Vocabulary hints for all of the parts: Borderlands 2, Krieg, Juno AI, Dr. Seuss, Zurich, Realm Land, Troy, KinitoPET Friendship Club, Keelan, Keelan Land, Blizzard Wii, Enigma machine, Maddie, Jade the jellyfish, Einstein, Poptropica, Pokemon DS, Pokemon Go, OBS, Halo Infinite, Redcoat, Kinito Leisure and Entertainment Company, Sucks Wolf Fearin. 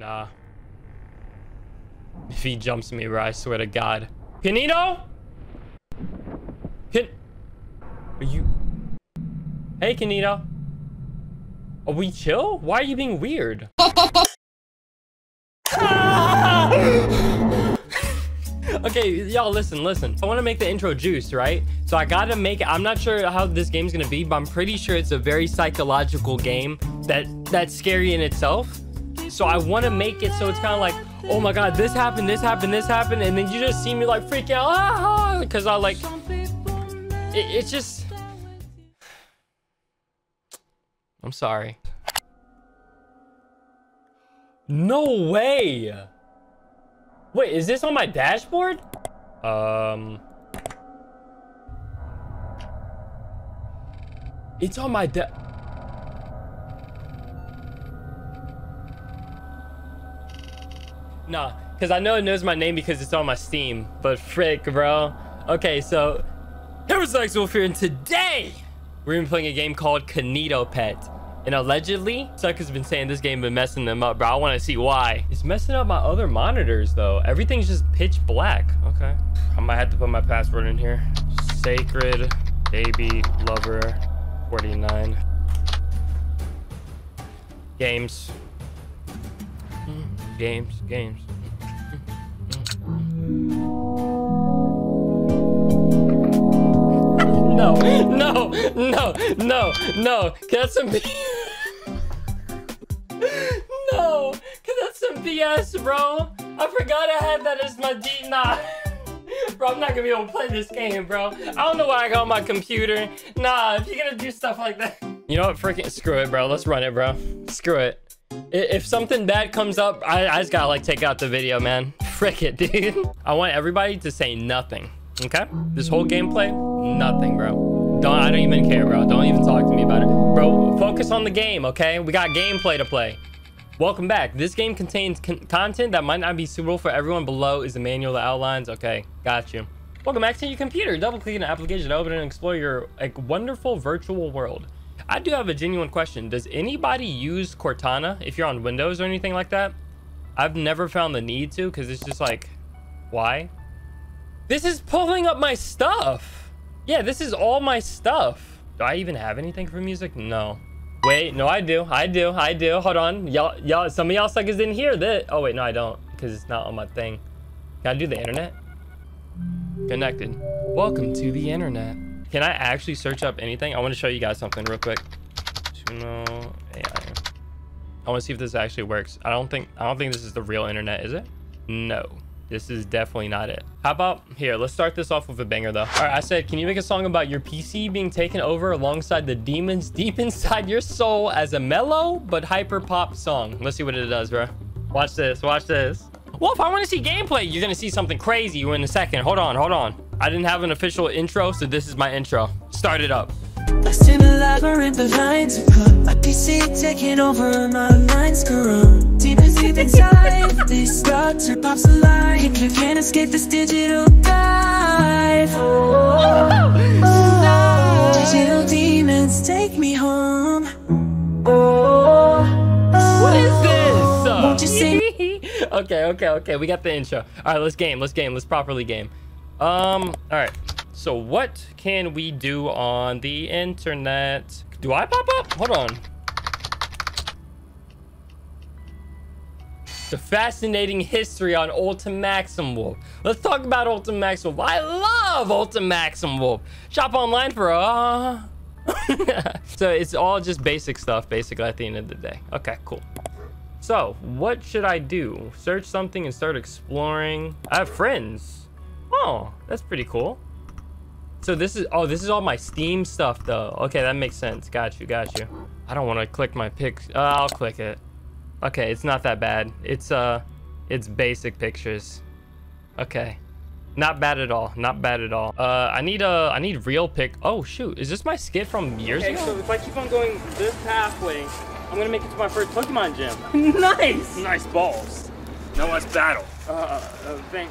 Nah. If he jumps me, bro, I swear to God. Kinito? Are you... Hey, Kinito. Are we chill? Why are you being weird? Okay, y'all, listen. I want to make the intro juice, right? So I gotta make it. I'm not sure how this game's gonna be, but I'm pretty sure it's a very psychological game that's scary in itself. So I want to make it so it's kind of like, oh my God, this happened, and then you just see me like freak out, because I like, it's just, I'm sorry. No way. Wait, is this on my dashboard? It's on my Nah, because I know it knows my name because it's on my Steam, but frick, bro. Okay, so, here was Sucks Wolf Fearin, and today, we're gonna be playing a game called KinitoPET. And allegedly, Suck has been saying this game been messing them up, bro. I want to see why. It's messing up my other monitors, though. Everything's just pitch black. Okay. I might have to put my password in here. Sacred Baby Lover 49. Games. Games. No. That's some BS. No, cause that's some BS, bro. I forgot I had that as my nah. Bro, I'm not gonna be able to play this game, bro. I don't know why I got on my computer. Nah, if you're gonna do stuff like that. You know what, freaking screw it, bro. Let's run it, bro. Screw it. If something bad comes up, I just gotta like take out the video, man. Frick it, dude. I want everybody to say nothing, okay? This whole gameplay, nothing, bro. I don't even care, bro. Don't even talk to me about it. Bro, focus on the game, okay? We got gameplay to play. Welcome back. This game contains content that might not be suitable for everyone. Below is the manual that outlines. Okay, got you. Welcome back to your computer. Double-click an application to open and explore your like, wonderful virtual world. I do have a genuine question. Does anybody use Cortana if you're on Windows or anything like that? I've never found the need to because it's just like, why? This is pulling up my stuff. Yeah, this is all my stuff. Do I even have anything for music? No. Wait, no, I do. Hold on. Y'all, some of y'all suckers didn't hear that. Oh, wait, no, I don't, because it's not on my thing. Can I do the internet? Connected. Welcome to the internet. Can I actually search up anything? I want to show you guys something real quick. Juno AI. I want to see if this actually works. I don't think this is the real internet, is it? No. This is definitely not it. How about here? Let's start this off with a banger though. All right, I said, can you make a song about your PC being taken over alongside the demons deep inside your soul as a mellow but hyper pop song? Let's see what it does, bro. Watch this, watch this. Wolf, I want to see gameplay. You're going to see something crazy in a second. Hold on. I didn't have an official intro, so this is my intro. Start it up. I send a labyrinth of lines of code. My PC taking over my lines corrupt. Demons deep inside this structure pops alive. You can't escape this digital dive. Digital demons take me home. What is this? Won't you see? Okay. We got the intro. All right, let's game. Let's properly game. All right. So what can we do on the internet? Do I pop up? Hold on. The fascinating history on Ultimaxim Wolf. Let's talk about Ultimaxim Wolf. I love Ultimaxim Wolf. Shop online for So it's all just basic stuff, basically, at the end of the day. Okay, cool. So what should I do? Search something and start exploring. I have friends. Oh, that's pretty cool. So this is all my Steam stuff though. Okay, that makes sense. Got you. I don't want to click my pics. I'll click it. Okay, it's not that bad. It's basic pictures. Okay, not bad at all. I need real pic. Oh shoot, is this my skit from years ago? So if I keep on going this pathway, I'm gonna make it to my first Pokemon gym. Nice balls. Now let's battle.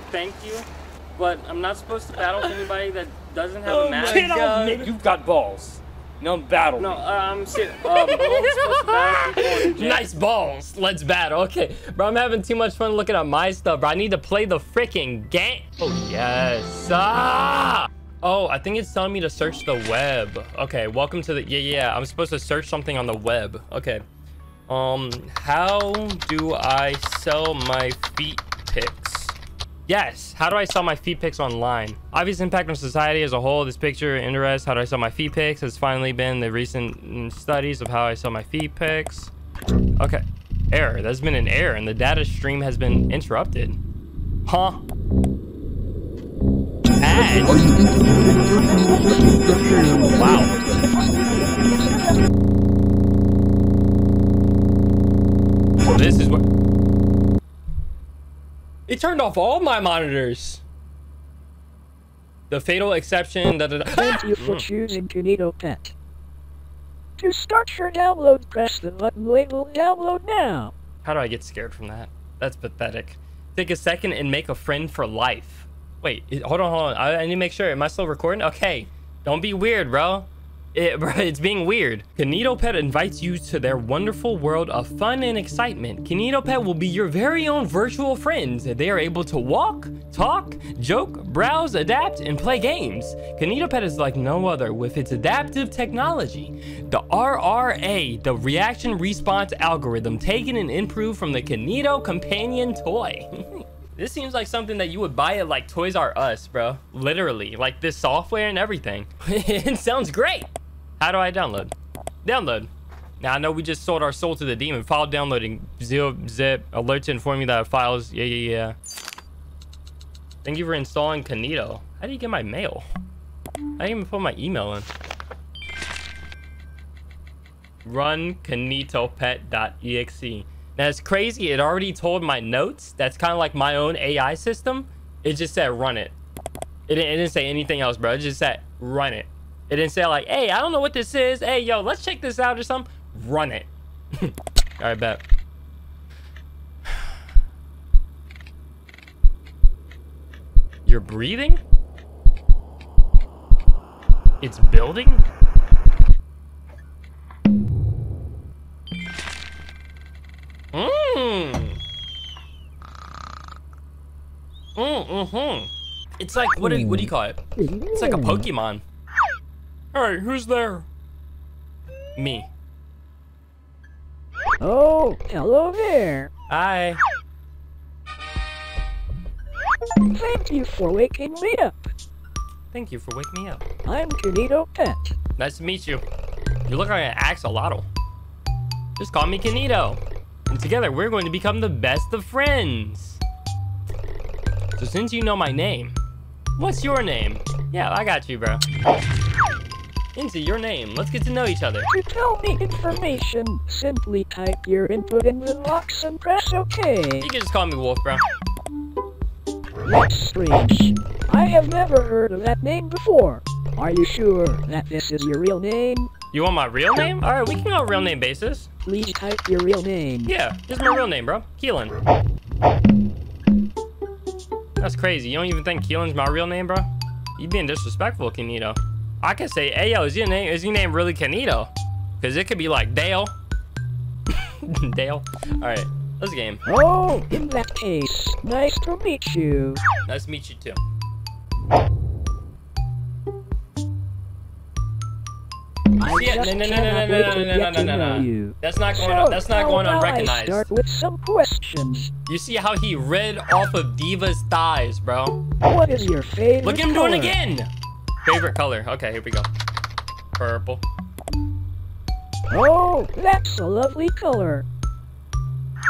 Thank you. But I'm not supposed to battle anybody that doesn't have a map. You've got balls. No, battle. No, I'm sitting. Nice balls. Let's battle. Okay, bro, I'm having too much fun looking at my stuff, bro. I need to play the freaking game. Oh, yes. Ah! Oh, I think it's telling me to search the web. Okay, welcome to the... Yeah, I'm supposed to search something on the web. Okay. How do I sell my feet pics? Yes, how do I sell my feet pics online? Obvious impact on society as a whole. This picture interests how do I sell my feet pics has finally been the recent studies of how I sell my feet pics. Okay, error. There's been an error and the data stream has been interrupted. Huh? Ads. Wow. This is what... It turned off all my monitors. The fatal exception. Thank you for choosing KinitoPET. To start your download, press the button labeled Download Now. How do I get scared from that? That's pathetic. Take a second and make a friend for life. Wait, hold on. I need to make sure. Am I still recording? Okay. Don't be weird, bro. It's being weird. KinitoPET invites you to their wonderful world of fun and excitement. KinitoPET will be your very own virtual friends. They are able to walk, talk, joke, browse, adapt, and play games. KinitoPET is like no other with its adaptive technology. The RRA, the reaction response algorithm, taken and improved from the Kinito companion toy. This seems like something that you would buy at like Toys R Us, bro. Literally, like this software and everything. It sounds great. How do I download? Download. Now, I know we just sold our soul to the demon. File downloading. Zip. Alert to inform you that files. Yeah. Thank you for installing Kinito. How do you get my mail? I didn't even put my email in. Run KinitoPET.exe. Now, it's crazy. It already told my notes. That's kind of like my own AI system. It just said run it. It didn't say anything else, bro. It just said run it. It didn't say like, hey, I don't know what this is. Hey, yo, let's check this out or something. Run it. All right, bet. You're breathing? It's building? It's like, what do you call it? It's like a Pokemon. Hey, who's there? Me. Oh, hello there. Hi. Thank you for waking me up. Thank you for waking me up. I'm KinitoPET. Nice to meet you. You look like an axolotl. Just call me Kinito. And together we're going to become the best of friends. So since you know my name, what's your name? Yeah, I got you, bro. Into your name. Let's get to know each other. To tell me information, simply type your input in the box and press OK. You can just call me Wolf, bro. That's strange. I have never heard of that name before. Are you sure that this is your real name? You want my real name? Alright, we can go real name basis. Please type your real name. Yeah, this is my real name, bro. Keelan. That's crazy. You don't even think Keelan's my real name, bro? You being disrespectful, Kinito. I can say, hey, yo, is your name really Kinito? Because it could be like Dale. Dale. All right, let's game. Oh, in that case, nice to meet you. Nice to meet you, too. No. That's not going unrecognized. Start with some questions. You see how he read off of Diva's thighs, bro? What is your favorite color? Look at him doing it again. Favorite color. Okay, here we go. Purple. Oh, that's a lovely color.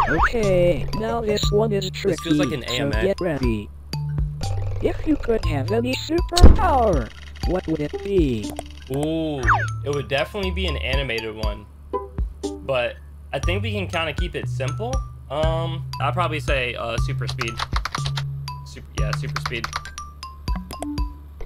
Okay, now this one is tricky. This feels like an AMA. So get ready. If you could have any superpower, what would it be? Ooh, it would definitely be an animated one. But I think we can kind of keep it simple. I'd probably say super speed. Super speed.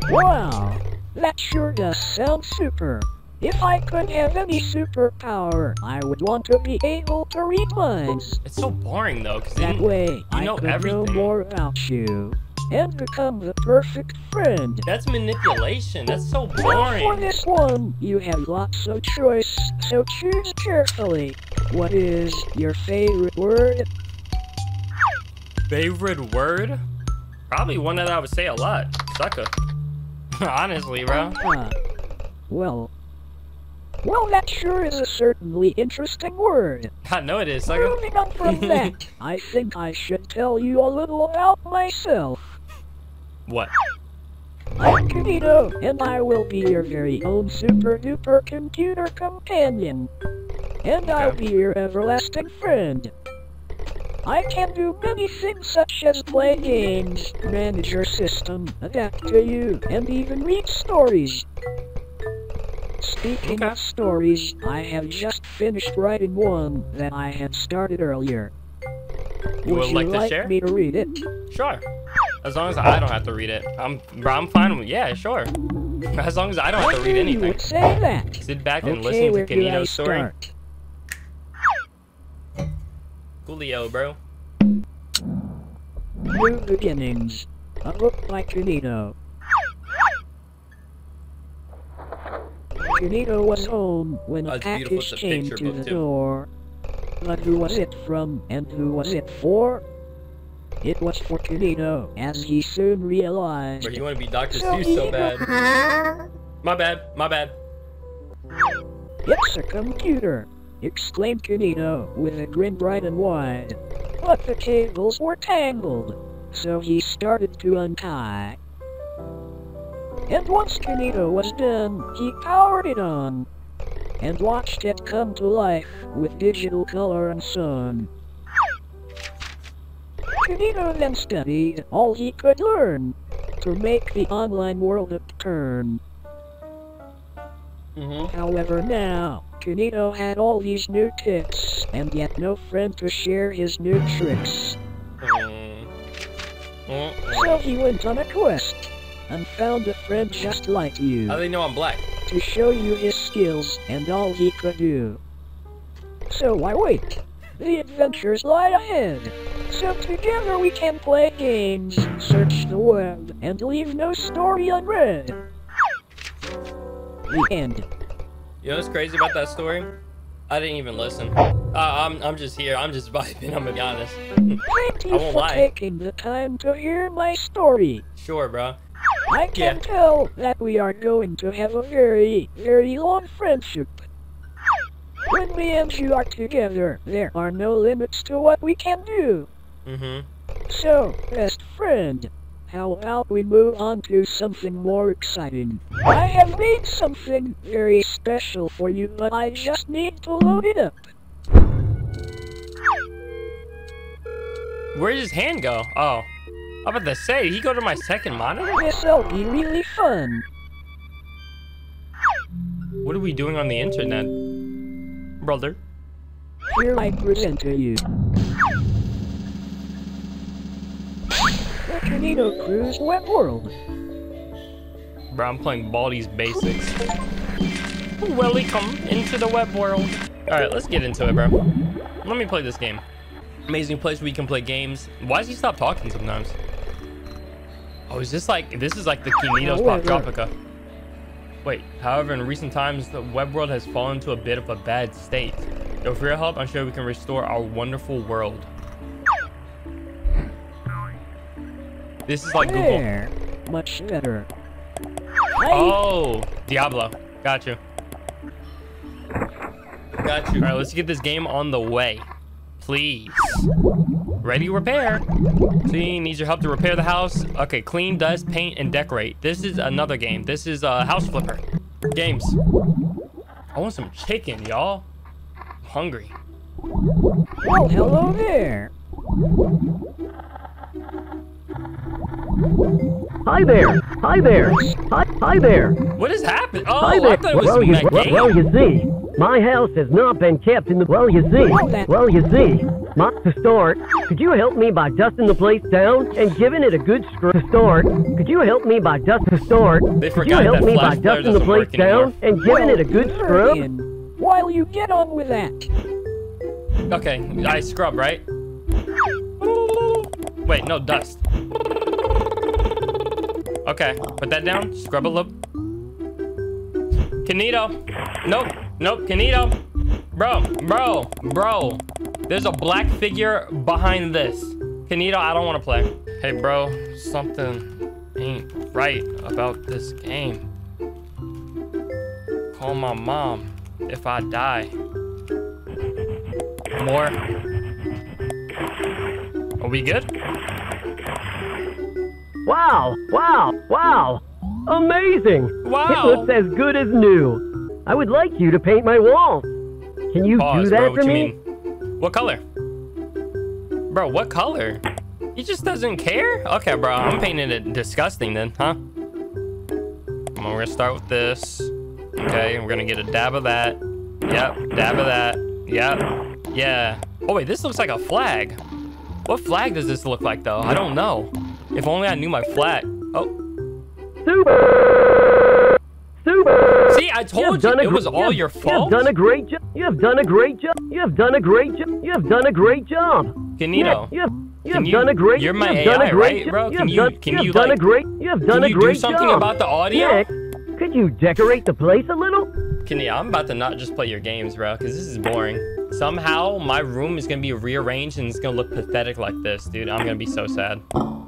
Wow, that sure does sound super. If I could have any superpower, I would want to be able to read minds. It's so boring though, because that way I know everything. Know more about you, and become the perfect friend. That's manipulation. That's so boring. But for this one, you have lots of choice, so choose carefully. What is your favorite word? Favorite word? Probably one that I would say a lot. Sucker. Honestly, bro. Well, that sure is a certainly interesting word. I know it is, sucker. Moving on from that, I think I should tell you a little about myself. What? I'm Kinito, and I will be your very own super-duper computer companion. And I'll be your everlasting friend. I can do many things such as play games, manage your system, adapt to you, and even read stories. Speaking of stories, I have just finished writing one that I had started earlier. Would you like to share? Me to read it? Sure. As long as I don't have to read it. I'm fine with sure. As long as I don't have to read anything. Would say that? Sit back and listen to Kinito's story. Coolio, bro. New beginnings. A book by Kinito. Kinito was home when a package came to the door. But who was it from and who was it for? It was for Kinito, as he soon realized. But you want to be Dr. Seuss so bad. My bad. It's a computer, exclaimed Kinito with a grin bright and wide. But the cables were tangled, so he started to untie. And once Kinito was done, he powered it on, and watched it come to life with digital color and sound. Kinito then studied all he could learn to make the online world a turn. However, now, Kinito had all these new tips, and yet no friend to share his new tricks. So he went on a quest, and found a friend just like you. How do they know I'm black? To show you his skills and all he could do. So why wait? The adventures lie ahead. So together we can play games, search the web, and leave no story unread. The end. You know what's crazy about that story? I didn't even listen. I'm just here. I'm just vibing. I'm gonna be honest. Thank you for taking the time to hear my story. Sure, bro. I can tell that we are going to have a very, very long friendship. When we and you are together, there are no limits to what we can do. So, best friend, how about we move on to something more exciting? I have made something very special for you, but I just need to load it up. Where did his hand go? Oh. I'm about to say, he go to my second monitor? This'll be really fun. What are we doing on the internet, brother? Here I present to you the Kinito Cruise Web World. Bro, I'm playing Baldi's Basics. Welcome into the web world. Alright, let's get into it, bro. Let me play this game. Amazing place where you can play games. Why does he stop talking sometimes? Oh, is this like, this is like the Kinito's Poptropica. Wait, however, in recent times, the web world has fallen to a bit of a bad state. With your help, I'm sure we can restore our wonderful world. This is like Google. Much better. Oh, Diablo. Got you. Got you. All right, let's get this game on the way. Please. Ready, repair. See, needs your help to repair the house. Okay, clean, dust, paint, and decorate. This is another game. This is House Flipper. Games. I want some chicken, y'all. I'm hungry. Oh, hello there. Hi there. Hi there. Hi there. What has happened? Oh, hi there. I thought it was that game. Well, you see. My house has not been kept in the... Well, you see. To start, could you help me by dusting the place down and giving it a good scrub? To start, could you help me by dusting... To start, could you help me by dusting the place down and giving it a good scrub? While you get on with that. Okay, I scrub, right? Wait, no, dust. Okay, put that down. Scrub a little. Kinito. Nope. Nope. Kinito. Bro. There's a black figure behind this. Kinito, I don't want to play. Hey, bro. Something ain't right about this game. Call my mom if I die. More. Are we good? Wow. Amazing. Wow. It looks as good as new. I would like you to paint my walls. Can you do that for me? What color? Bro, what color? He just doesn't care? Okay, bro, I'm painting it disgusting then, huh? Come on, we're gonna start with this. Okay, we're gonna get a dab of that. Yep, dab of that. Yep, yeah. Oh wait, this looks like a flag. What flag does this look like though? I don't know. If only I knew my flag. Oh. Super. See, I told you it was all your fault. You have done a great job. Kinito. You're my AI, right, bro? Can you do something about the audio? Yeah. Could you decorate the place a little? Kinito, I'm about to not just play your games, bro, because this is boring. Somehow, my room is going to be rearranged and it's going to look pathetic like this, dude. I'm going to be so sad.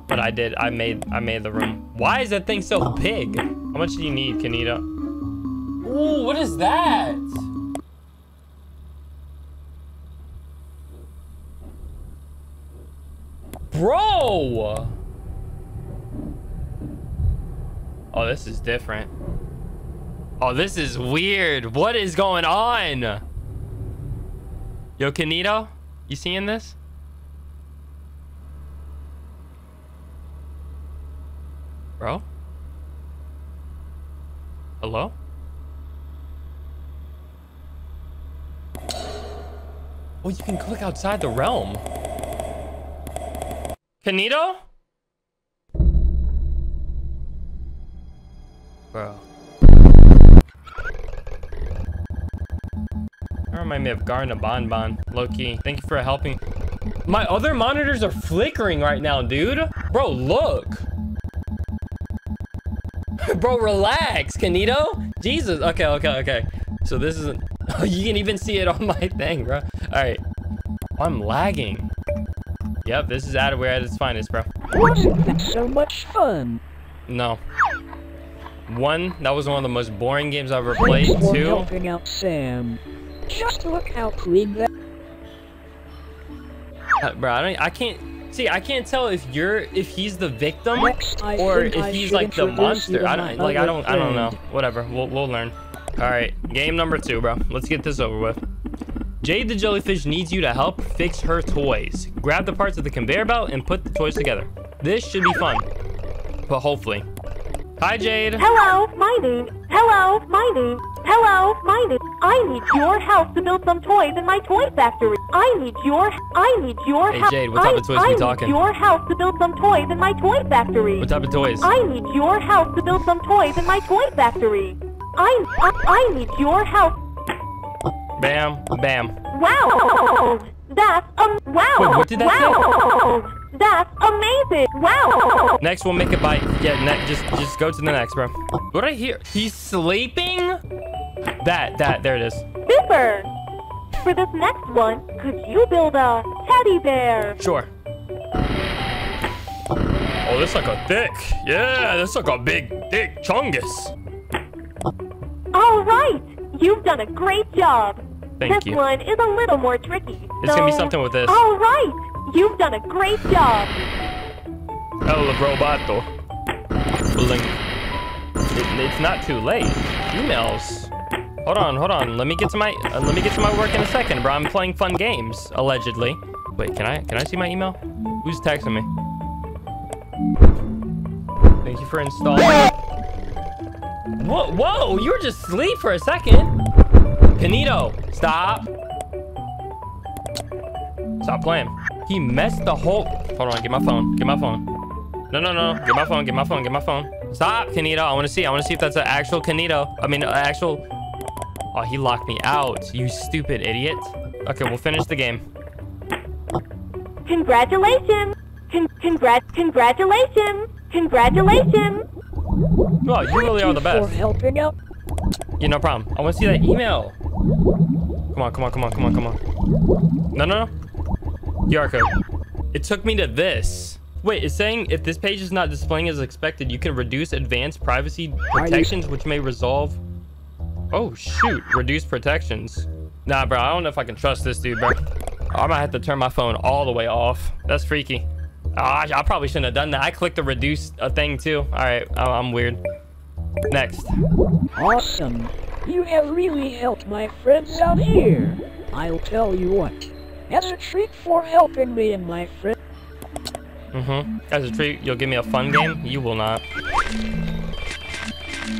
But I did. I made the room. Why is that thing so big? How much do you need, Kinito? Ooh, what is that? Bro! Oh, this is different. Oh, this is weird. What is going on? Yo, Kinito, you seeing this? Bro? Hello? Oh, you can click outside the realm. Kinito? Bro. That reminds me of Garna Bonbon, low-key. Thank you for helping. My other monitors are flickering right now, dude. Bro, look. Bro, relax, Kinito. Jesus. Okay. So this isn't... You can even see it on my thing, bro. All right. I'm lagging. Yep, this is adware at its finest, bro. Wasn't that so much fun? No. One, that was one of the most boring games I've ever played. Thanks for Two. Helping out Sam. Just look how Krieg that. Bro, I can't tell if he's the victim or if he's like the monster. I don't know. Whatever. We'll learn. All right, game number 2, bro. Let's get this over with. Jade the jellyfish needs you to help fix her toys. Grab the parts of the conveyor belt and put the toys together. This should be fun, but hopefully. Hi, Jade. Hello, my dude. I need your help to build some toys in my toy factory. I need your help. Hey, Jade, what type of toys are we talking? I need your help to build some toys in my toy factory. What type of toys? I need your help to build some toys in my toy factory. I need your help. Bam. Wow! That's wow! Wait, what did that wow! Say? That's amazing! Wow! Next, we'll make a bite. Yeah, just go to the next, bro. What did I hear? He's sleeping? There it is. Super! For this next one, could you build a teddy bear? Sure. Oh, that's like a thick. Yeah, that's like a big, thick chungus. All right! You've done a great job. Thank you. This one is a little more tricky. It's gonna be something with this. All right, you've done a great job. El roboto. Blink. It's not too late. Emails. Hold on. Let me get to my work in a second, bro. I'm playing fun games, allegedly. Wait, can I see my email? Who's texting me? Thank you for installing. Whoa, you were just asleep for a second. Kinito, stop. Stop playing. He messed the whole... Hold on, get my phone. No. Get my phone. Stop, Kinito. I want to see if that's an actual Kinito. Oh, he locked me out. You stupid idiot. Okay, we'll finish the game. Congratulations. Congratulations. No, you really are the best. For helping out. Yeah, no problem. I want to see that email. Come on, come on, come on, come on, come on. No, no, no. QR code. It took me to this. Wait, it's saying if this page is not displaying as expected, you can reduce advanced privacy protections, which may resolve... Oh, shoot. Reduce protections. Nah, bro. I don't know if I can trust this dude, bro. I might have to turn my phone all the way off. That's freaky. Oh, I probably shouldn't have done that. I clicked the reduce thing, too. All right. I'm weird. Next. Awesome. You have really helped my friends out here. I'll tell you what. As a treat for helping me and my friend. Mm-hmm. As a treat, you'll give me a fun game? You will not.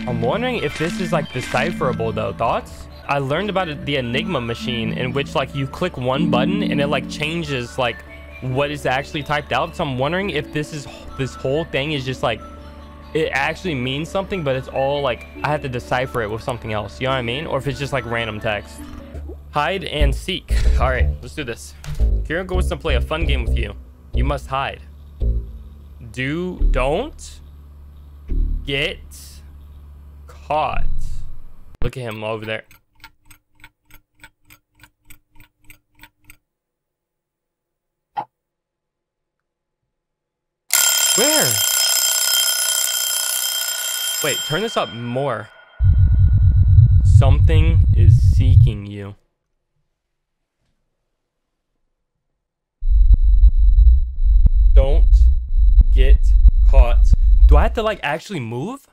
I'm wondering if this is, like, decipherable, though. Thoughts? I learned about it, the Enigma machine, in which, like, you click one button and it, like, changes, like, what is actually typed out. So I'm wondering if this is, this whole thing is just, like, it actually means something, but it's all, like, I have to decipher it with something else. You know what I mean? Or if it's just, like, random text. Hide and seek. All right, let's do this. Kieran goes to play a fun game with you. You must hide. Don't get caught. Look at him over there. Where? Wait, turn this up more. Something is seeking you. Don't get caught. Do I have to, like, actually move?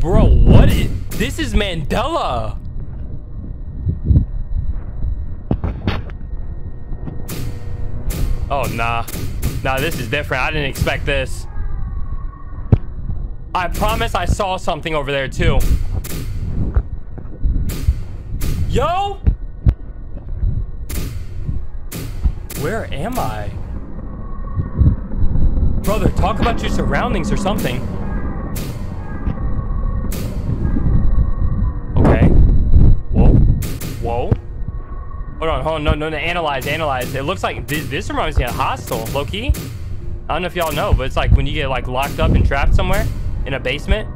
Bro, what is... This is Mandela. Oh, nah. Nah, this is different. I didn't expect this. I promise I saw something over there, too. Yo! Where am I? Brother, talk about your surroundings or something. Okay. Whoa. Whoa. Hold on, hold on. No, no, no. Analyze, analyze. It looks like this reminds me of Hostel, low-key. I don't know if y'all know, but it's like when you get, like, locked up and trapped somewhere in a basement.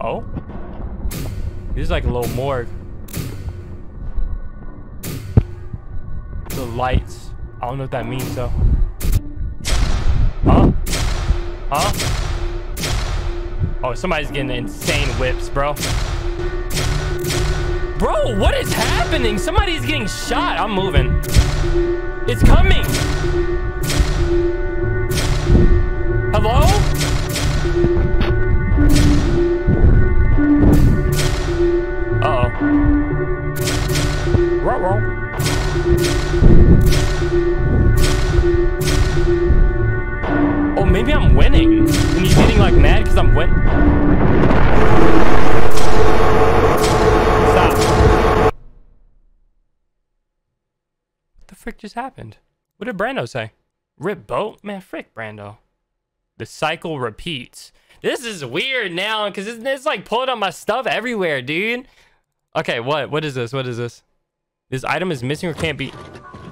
Oh, this is like a little morgue. The lights. I don't know what that means, though. Huh? Huh? Oh, somebody's getting insane whips, bro. Bro, what is happening? Somebody's getting shot. I'm moving. It's coming. Hello? Ruh-roh. Oh, maybe I'm winning. And he's getting, like, mad because I'm winning. Stop. What the frick just happened? What did Brando say? Rip boat? Man, frick, Brando. The cycle repeats. This is weird now because it's like pulling on my stuff everywhere, dude. Okay, what? What is this? What is this? This item is missing or can't be...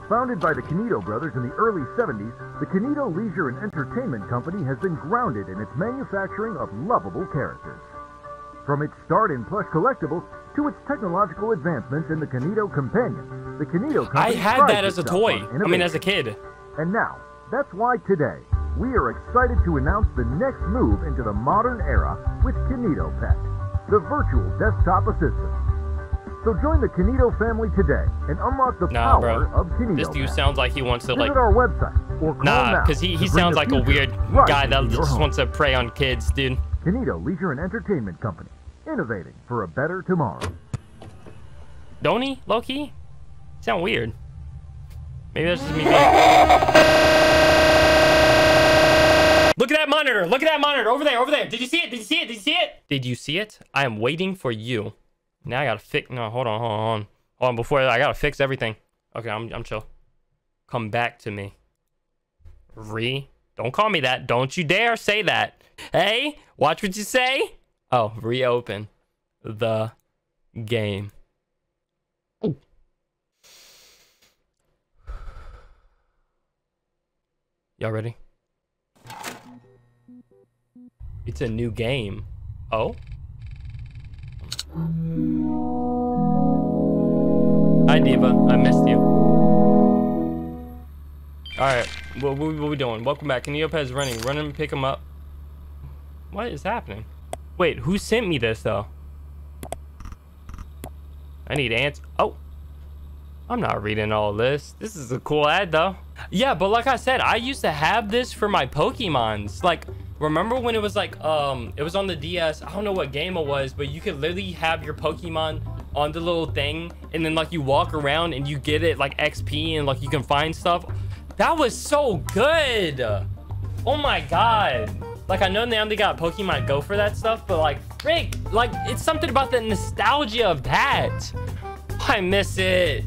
Founded by the Kinito Brothers in the early 70s, the Kinito Leisure and Entertainment Company has been grounded in its manufacturing of lovable characters. From its start in plush collectibles to its technological advancements in the Kinito Companion, the Kinito Company... I had that as a toy. I mean, as a kid. And now, that's why today, we are excited to announce the next move into the modern era with KinitoPET, the virtual desktop assistant. So join the Kinito family today and unlock the power of Kinito. This dude sounds like he wants to, like... Visit our website or call now because he sounds like a weird guy that just wants to prey on kids, dude. Kinito Leisure and Entertainment Company. Innovating for a better tomorrow. Don't he, low-key? Sound weird. Maybe that's just me being... Look at that monitor! Look at that monitor! Over there! Over there! Did you see it? Did you see it? Did you see it? Did you see it? I am waiting for you. Now I gotta fix... No, hold on, hold on, hold on. Hold on, before I gotta fix everything. Okay, I'm chill. Come back to me. Re... Don't call me that. Don't you dare say that. Hey, watch what you say. Oh, reopen the game. Ooh. Y'all ready? It's a new game. Oh? Hi, Diva. I missed you. Alright, what we doing? Welcome back. Neoped's running. Run him, pick him up. What is happening? Wait, who sent me this, though? I need ants. Oh! I'm not reading all this. This is a cool ad, though. Yeah, but like I said, I used to have this for my Pokemons. Like, remember when it was like, it was on the DS. I don't know what game it was, but you could literally have your Pokemon on the little thing, and then like you walk around and you get it like XP and like you can find stuff. That was so good. Oh my God. Like, I know now they got Pokemon Go for that stuff, but like, frick, like, it's something about the nostalgia of that. I miss it.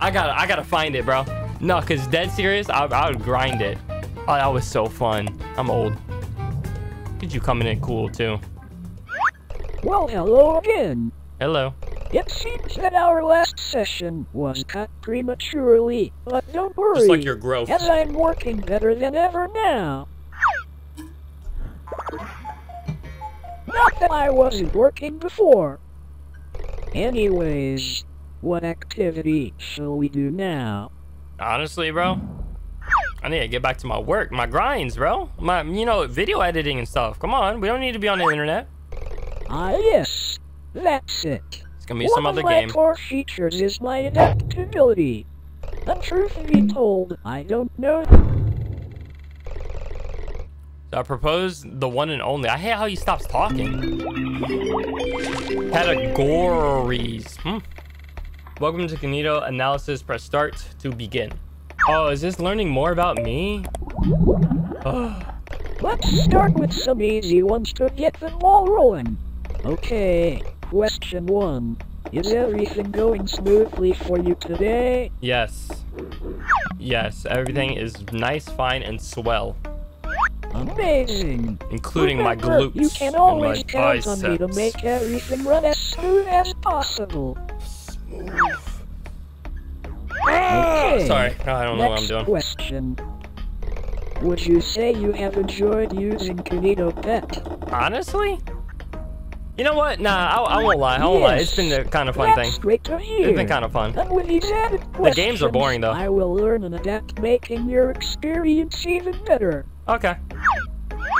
I gotta find it, bro. No, cause dead serious, I would grind it. Oh, that was so fun. I'm old. Did you come in and cool too? Well, hello again. Hello. It seems that our last session was cut prematurely, but don't worry. Just like your growth. As I'm working better than ever now. Not that I wasn't working before. Anyways, what activity shall we do now? Honestly, bro, I need to get back to my work, my grinds, bro. My, you know, video editing and stuff. Come on, we don't need to be on the internet. Ah, yes. That's it. It's gonna be some other game. One of my core features is my adaptability. And truth be told, I don't know. So I proposed the one and only. I hate how he stops talking. Categories. Welcome to Kinito Analysis. Press start to begin. Oh, is this learning more about me? Oh. Let's start with some easy ones to get them all rolling. Okay. Question 1. Is everything going smoothly for you today? Yes. Yes, everything is nice, fine, and swell. Amazing. Including remember, my glutes. You can always count on me to make everything run as smooth as possible. Smooth. Okay. Sorry, I don't know what I'm doing. Question. Would you say you have enjoyed using KinitoPET? Honestly? You know what? Nah, I won't lie. I won't lie. It's been a kind of fun thing. Great to hear. It's been kind of fun. And with these added questions, the games are boring though. I will learn and adapt, making your experience even better. Okay.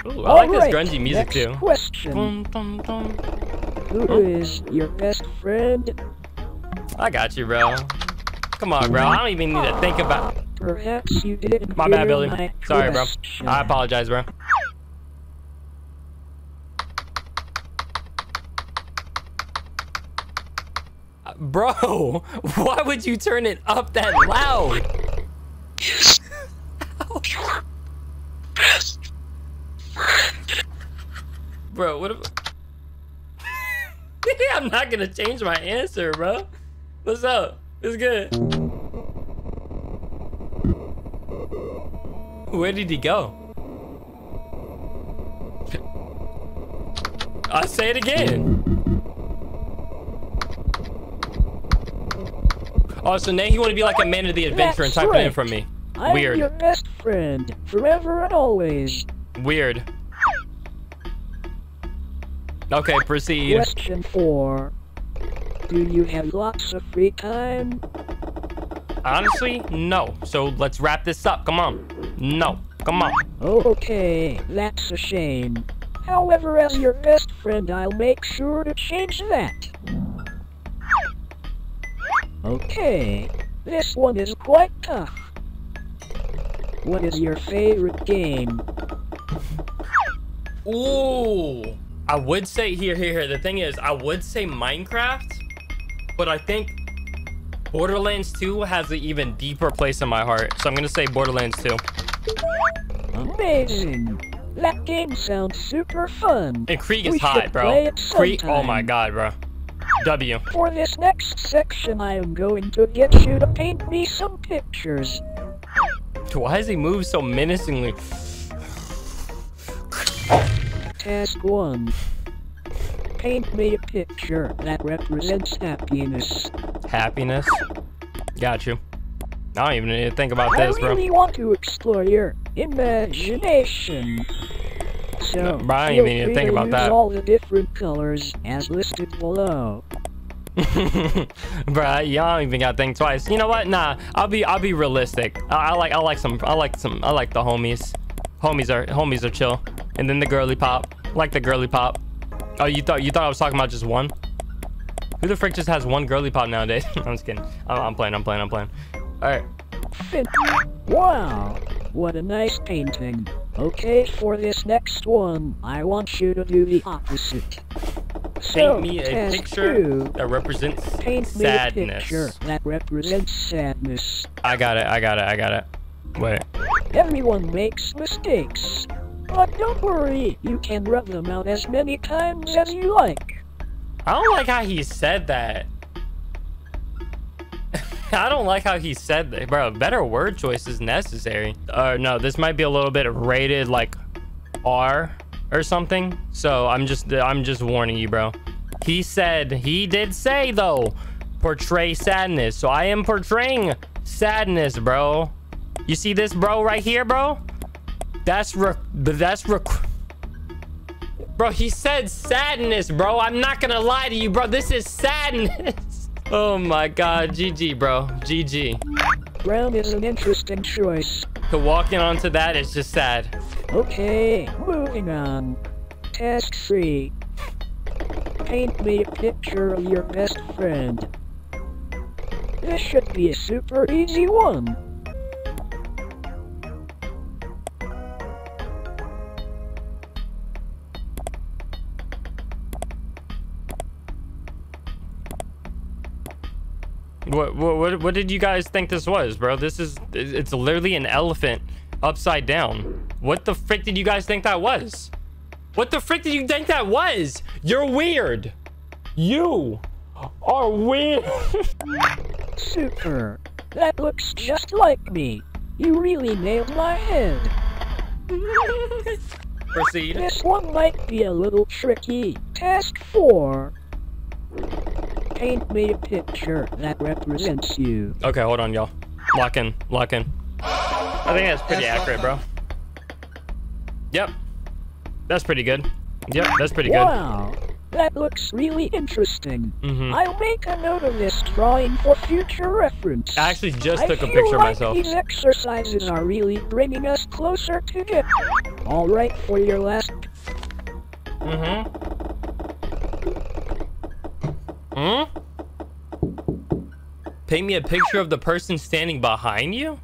Ooh, I like this grungy music too. Next question. Dun, dun, dun. Who is your best friend? I got you, bro. Come on, bro. I don't even need to think about. Perhaps you didn't. My bad, Billy. Sorry, bro. I apologize, bro. Bro, why would you turn it up that loud? Yes. Your best friend. Bro, what if... I'm not gonna change my answer, bro. What's up? It's good. Where did he go? I'll say it again. Oh, so now you want to be like a man of the adventure and type it in from me. Weird. I'm your best friend, forever and always. Weird. Okay, proceed. Question 4. Do you have lots of free time? Honestly, no. So let's wrap this up. Come on. No. Come on. Okay, that's a shame. However, as your best friend, I'll make sure to change that. Okay, this one is quite tough. What is your favorite game? Ooh, I would say here. The thing is, I would say Minecraft, but I think Borderlands 2 has an even deeper place in my heart. So I'm gonna say Borderlands 2. Amazing. That game sounds super fun. And Krieg is hot, bro. Krieg, oh my God, bro. W. For this next section, I am going to get you to paint me some pictures. Why does he move so menacingly? Task 1. paint me a picture that represents happiness. Happiness? Got you. I don't even need to think about this, bro. I really want to explore your imagination. So, no, I don't even need to think about that. All the different colors as listed below. Bruh, y'all don't even gotta think twice. You know what? Nah, I'll be realistic. I like the homies. Homies are chill. And then the girly pop. Like the girly pop. Oh, you thought I was talking about just one? Who the frick just has one girly pop nowadays? I'm just kidding. I'm playing. Alright. Wow, what a nice painting. Okay, for this next one, I want you to do the opposite. Paint me a picture that represents sadness. I got it. Wait. Everyone makes mistakes. But don't worry, you can rub them out as many times as you like. I don't like how he said that. Bro, better word choice is necessary. No, this might be a little bit rated like R or something. So I'm just warning you, bro. He did say though, portray sadness. So I am portraying sadness, bro. You see this, bro, right here, bro? Bro, he said sadness, bro. I'm not gonna lie to you, bro. This is sadness. Oh my God, GG, bro, GG. Brown is an interesting choice. To walk in onto that is just sad. Okay, moving on. Task 3. Paint me a picture of your best friend. This should be a super easy one. What did you guys think this was, bro? It's literally an elephant upside down. What the frick did you guys think that was? What the frick did you think that was? You're weird. You are weird. Super. That looks just like me. You really nailed my head. Proceed. This one might be a little tricky. Task 4. Paint me a picture that represents you. Okay, hold on, y'all. Lock in. I think that's pretty accurate, bro. Yep. That's pretty good. Wow, that looks really interesting. Mm-hmm. I'll make a note of this drawing for future reference. I actually just took a picture myself. These exercises are really bringing us closer together. All right, for your last... Mm-hmm. Hmm? Paint me a picture of the person standing behind you?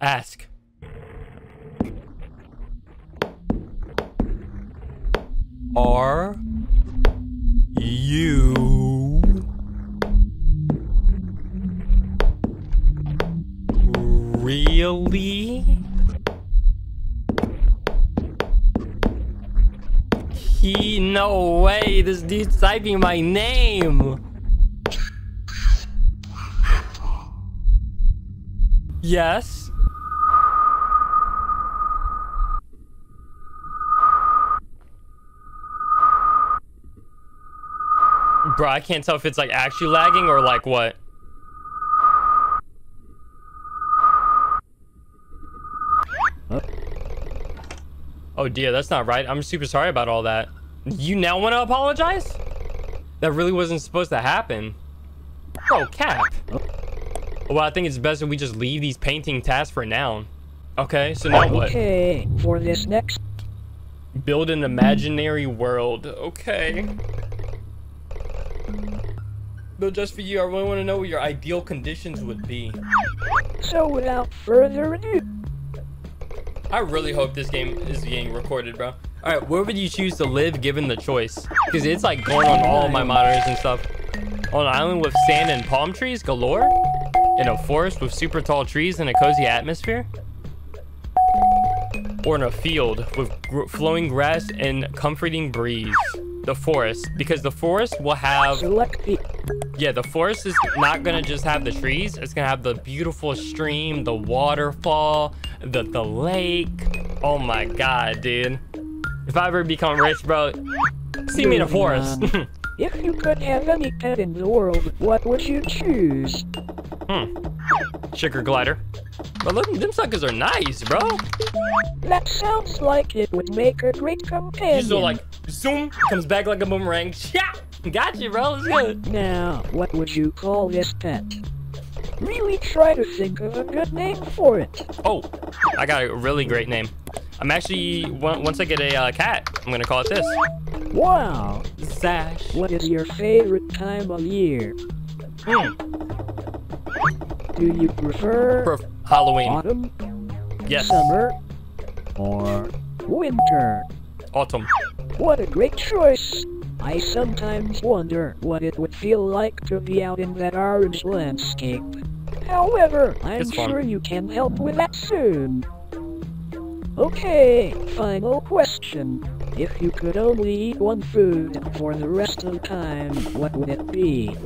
Ask. Are you really No way, this dude's typing my name. Yes. Bro, I can't tell if it's like actually lagging or like what. Oh dear, that's not right. I'm super sorry about all that. You now want to apologize? That really wasn't supposed to happen. Bro, cap. Well, I think it's best if we just leave these painting tasks for now. Okay, so now what? Okay, for this next... Build an imaginary world. Okay. But just for you, I really want to know what your ideal conditions would be. So without further ado... I really hope this game is being recorded, bro. All right, where would you choose to live given the choice? Because it's like going on all of my monitors and stuff. On an island with sand and palm trees galore? In a forest with super tall trees and a cozy atmosphere? Or in a field with flowing grass and comforting breeze? The forest, because the forest will have... Select the Yeah, the forest is not gonna just have the trees. It's gonna have the beautiful stream, the waterfall, the lake. Oh my God, dude. If I ever become rich, bro, see me in the forest. If you could have any pet in the world, what would you choose? Sugar glider. But look, them suckers are nice, bro. That sounds like it would make a great companion. So like, zoom, comes back like a boomerang. Yeah, got you, bro. It's good. Now, what would you call this pet? Really try to think of a good name for it. Oh, I got a really great name. I'm actually, once I get a cat, I'm gonna call it this. Wow. Zash. What is your favorite time of year? Do you prefer Halloween, autumn, yes, summer, or winter? Autumn. What a great choice. I sometimes wonder what it would feel like to be out in that orange landscape. However, I'm sure you can help with that soon. Okay, final question. If you could only eat one food for the rest of time, what would it be?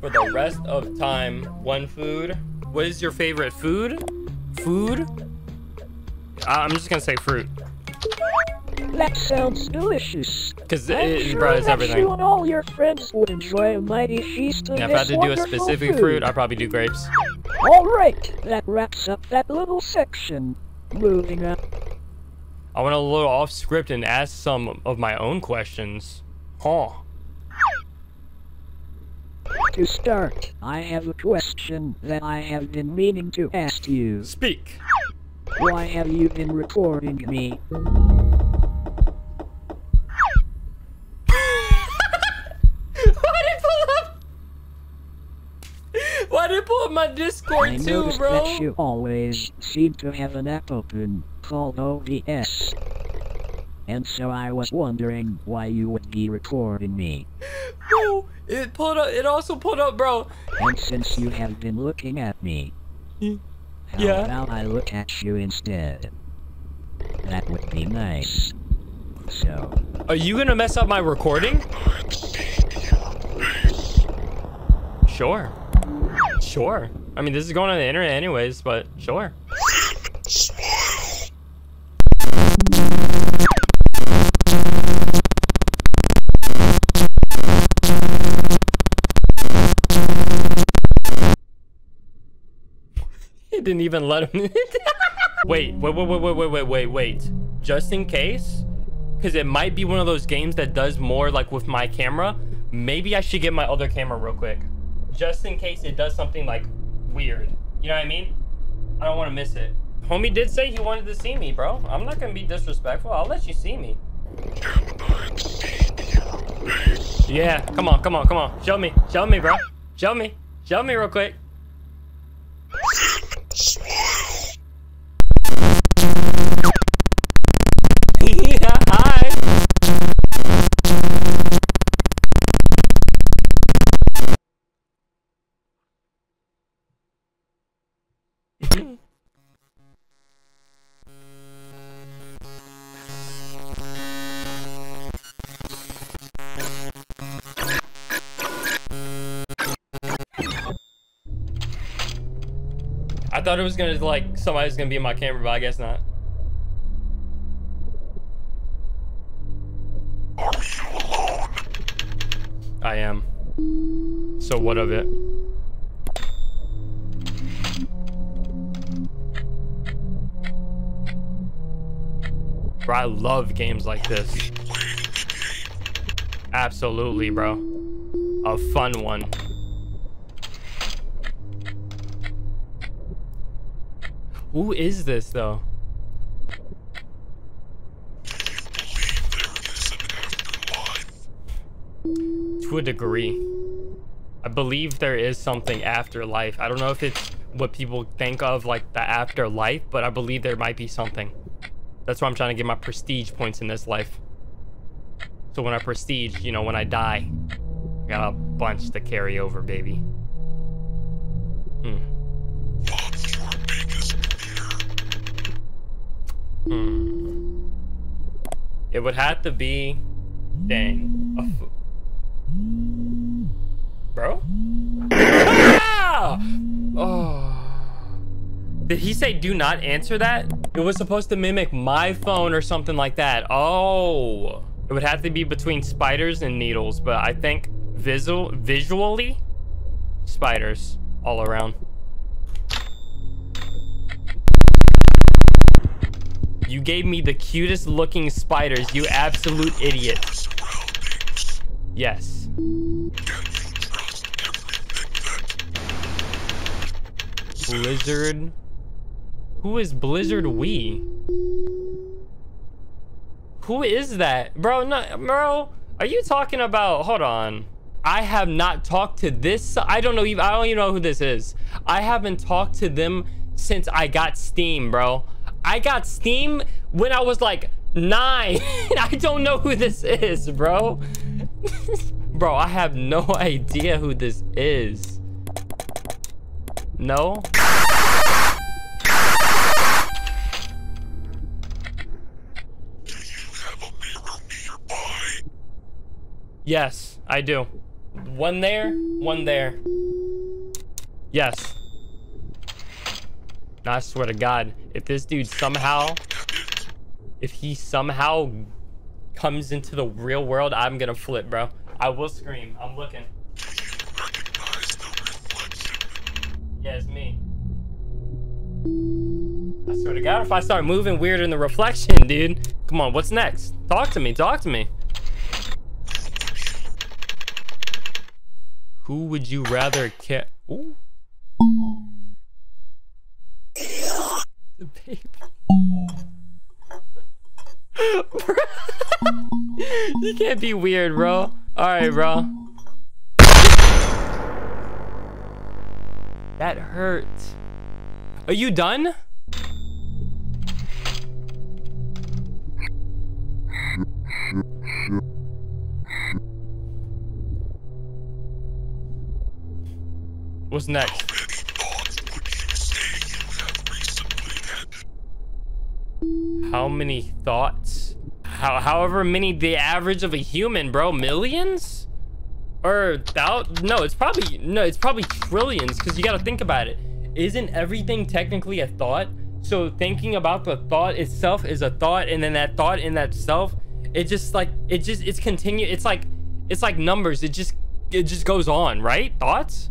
For the rest of time, one food? What is your favorite food? Food? I'm just gonna say fruit. That sounds delicious. Because it brings everything. You and all your friends would enjoy a mighty feast of this wonderful food. Now, if I had to do a specific fruit, I'd probably do grapes. Alright, that wraps up that little section. Moving up. I went a little off script and asked some of my own questions. To start, I have a question that I have been meaning to ask you. Speak. Why have you been recording me? Why did it pull up my Discord too, bro? I noticed that you always seem to have an app open called OBS. And so I was wondering why you would be recording me. Bro, it pulled up, it also pulled up, bro. And since you have been looking at me, how about I look at you instead? That would be nice. So. Are you gonna mess up my recording? Sure. Sure. I mean, this is going on the internet anyways, but sure. He didn't even let him. Wait. Just in case, because it might be one of those games that does more like with my camera. Maybe I should get my other camera real quick. Just in case it does something like weird. You know what I mean? I don't want to miss it. Homie did say he wanted to see me, bro. I'm not going to be disrespectful. I'll let you see me. Yeah, come on. Show me, bro. Show me real quick. Yeah, hi. I thought it was gonna like somebody's gonna be in my camera, but I guess not. Are you alone? I am. So what of it? Bro, I love games like this. Absolutely, bro. A fun one. Who is this, though? Do you believe there is an afterlife? To a degree. I believe there is something after life. I don't know if it's what people think of, like, the afterlife, but I believe there might be something. That's why I'm trying to get my prestige points in this life. So when I prestige, you know, when I die, I got a bunch to carry over, baby. It would have to be... Dang. bro? Ah! Oh. Did he say do not answer that? It was supposed to mimic my phone or something like that. Oh. It would have to be between spiders and needles, but I think visually, spiders all around. You gave me the cutest looking spiders, you absolute idiot. Yes. Blizzard. Who is Blizzard Wii? Who is that? Bro, no, bro, are you talking about, hold on. I have not talked to this. I don't even know who this is. I haven't talked to them since I got Steam, bro. I got Steam when I was like 9. I don't know who this is, bro. Bro, I have no idea who this is. No? Yes, I do. One there, one there. Yes. I swear to God, if this dude somehow, if he somehow comes into the real world, I'm gonna flip, bro. I will scream. I'm looking. Do you recognize the reflection? Yeah, it's me. I swear to God, if I start moving weird in the reflection, dude. Come on, what's next? Talk to me. Talk to me. Who would you rather kill? Ooh. The baby. You can't be weird, bro. Alright, bro. That hurt. Are you done? What's next? How many thoughts? However many the average of a human, bro. Millions? Or thousands? No, it's probably trillions, because you gotta think about it. Isn't everything technically a thought? So thinking about the thought itself is a thought, and then that thought in itself, it's like numbers. It just goes on, right? Thoughts?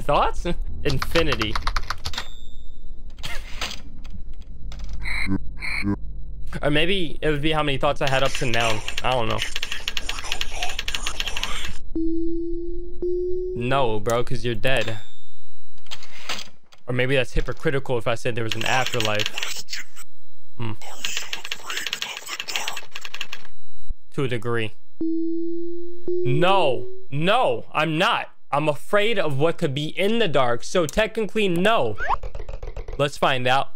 Thoughts? Infinity. Or maybe it would be how many thoughts I had up to now. I don't know. No, bro, because you're dead. Or maybe that's hypocritical if I said there was an afterlife. Hmm. To a degree. No. No, I'm not. I'm afraid of what could be in the dark, so technically, no. Let's find out.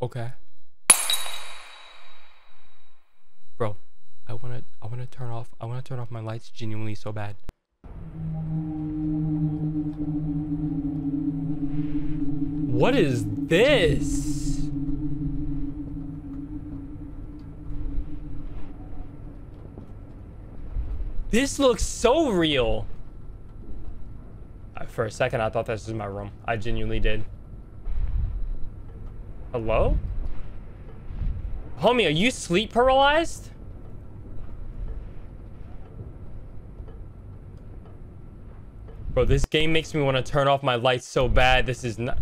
Okay. Bro, I wanna turn off my lights genuinely so bad. What is this? This looks so real. For a second, I thought this was my room. I genuinely did. Hello? Homie, are you sleep paralyzed? Bro, this game makes me want to turn off my lights so bad. This is not...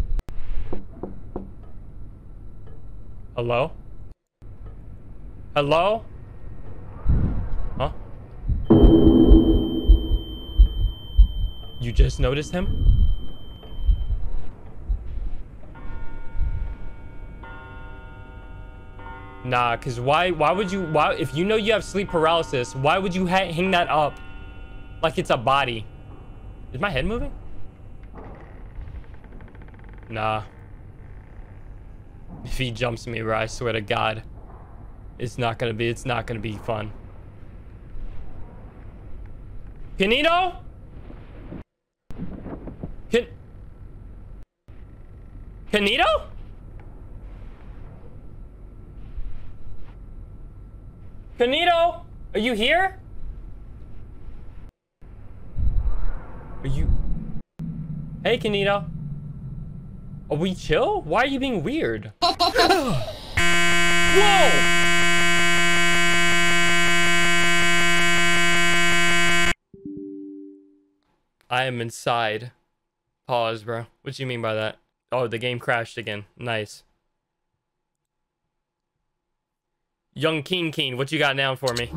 Hello? Hello? You just noticed him? Nah, cause why would you, if you know you have sleep paralysis, why would you hang that up like it's a body? Is my head moving? Nah. If he jumps me, bro, I swear to God, it's not gonna be fun. Kinito? Kinito? Kinito, are you here? Are you... Hey, Kinito. Are we chill? Why are you being weird? Whoa! I am inside. Pause, bro. What do you mean by that? Oh, the game crashed again. Nice. Young Keen Keen, what you got now for me?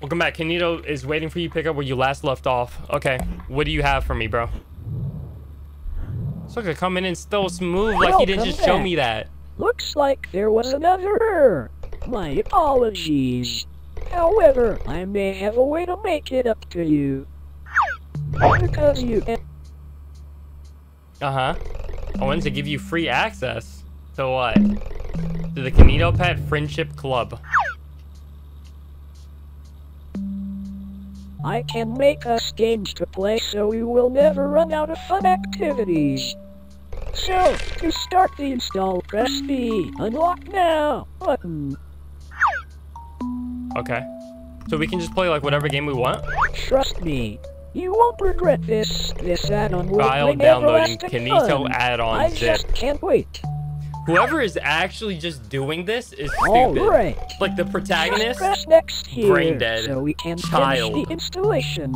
Welcome back. Kinito is waiting for you to pick up where you last left off. Okay, what do you have for me, bro? So I could come in and still smooth like you didn't just show me that. Looks like there was another error. My apologies. However, I may have a way to make it up to you. Because you... Uh-huh. I wanted to give you free access. To what? To the KinitoPET Friendship Club. I can make us games to play so we will never run out of fun activities. So, to start the install, press the Unlock Now button. Okay. So we can just play, like, whatever game we want? Trust me, you won't regret this. This add-on will bring everlasting fun. Kinito add-on. I just can't wait. Whoever is actually just doing this is stupid. All right. Like, the protagonist, press next here, brain dead, so we can finish the installation.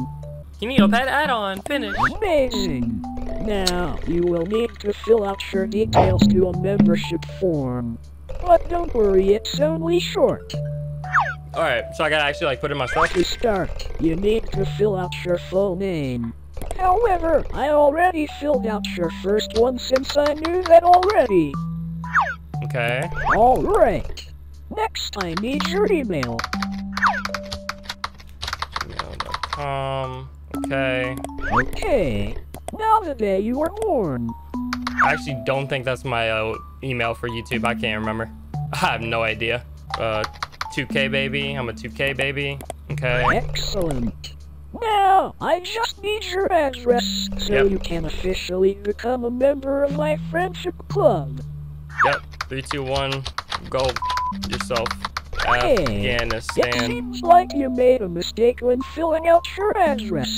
KinitoPET add-on, finish. Amazing. Now, you will need to fill out your details to a membership form. But don't worry, it's only short. Alright, so I gotta actually, like, put in my stuff? To start, you need to fill out your full name. However, I already filled out your first one since I knew that already. Okay. Alright. Next, I need your email. Okay. Okay. Now the day you were born. I actually don't think that's my email for YouTube. I can't remember. I have no idea. 2K baby. I'm a 2K baby. Okay. Excellent. Now, I just need your address so you can officially become a member of my friendship club. Yep. 3, 2, 1. Go yourself. Afghanistan. It seems like you made a mistake when filling out your address.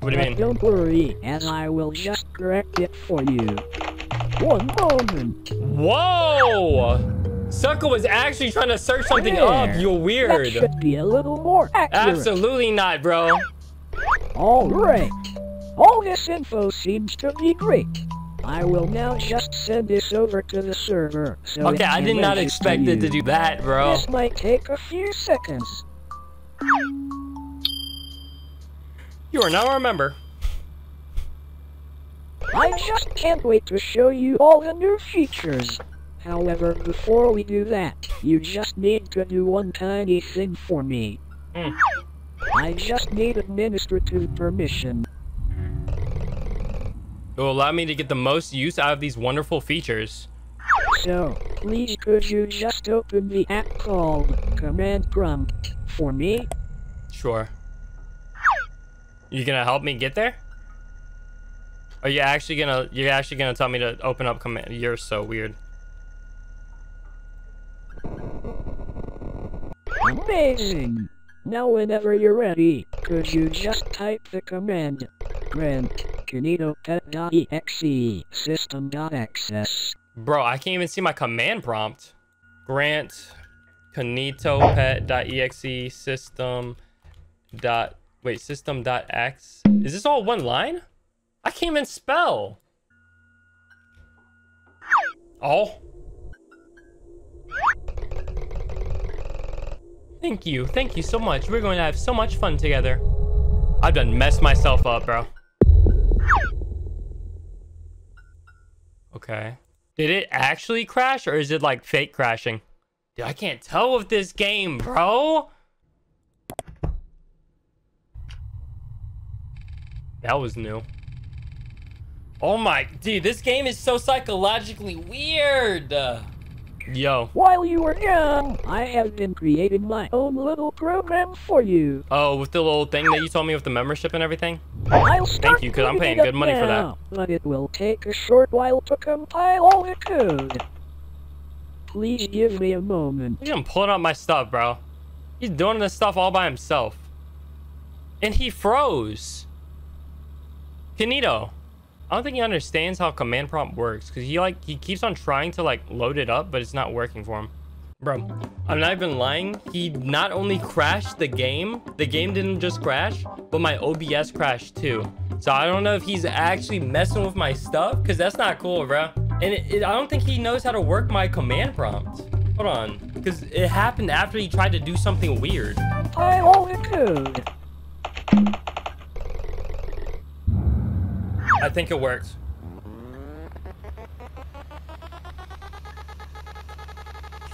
What do you mean? Don't worry, and I will just correct it for you. One moment. Whoa! Sucka was actually trying to search something up. You're weird. That should be a little more accurate. Absolutely not, bro. All right. All this info seems to be great. I will now just send this over to the server. So okay, I did not expect it to do that, bro. This might take a few seconds. You are now our member. I just can't wait to show you all the new features. However, before we do that, you just need to do one tiny thing for me. I just need administrative permission. It will allow me to get the most use out of these wonderful features. So, please could you just open the app called Command Prompt for me? Sure. You gonna help me get there? Are you actually gonna tell me to open up Command? You're so weird. Amazing. Now whenever you're ready, could you just type the command grant KinitoPET.exe system.access? Bro, I can't even see my command prompt. Grant KinitoPET.exe system.access. Is this all one line? I can't even spell. Oh. Thank you so much. We're going to have so much fun together. I've done messed myself up, bro. Okay. Did it actually crash, or is it like fake crashing? Dude, I can't tell with this game, bro. That was new. Oh my, dude, this game is so psychologically weird. Yo. While you were young, I have been creating my own little program for you. Oh, with the little thing that you told me with the membership and everything? Thank you, because I'm paying good money for that. But it will take a short while to compile all the code. Please give me a moment. Look at him pulling up my stuff, bro. He's doing this stuff all by himself. And he froze. Kinito, I don't think he understands how command prompt works, because he keeps on trying to load it up, but it's not working for him. Bro, I'm not even lying. He not only crashed the game didn't just crash, but my OBS crashed too. So I don't know if he's actually messing with my stuff, because that's not cool, bro. And I don't think he knows how to work my command prompt. Hold on, because it happened after he tried to do something weird. I only could. I think it worked.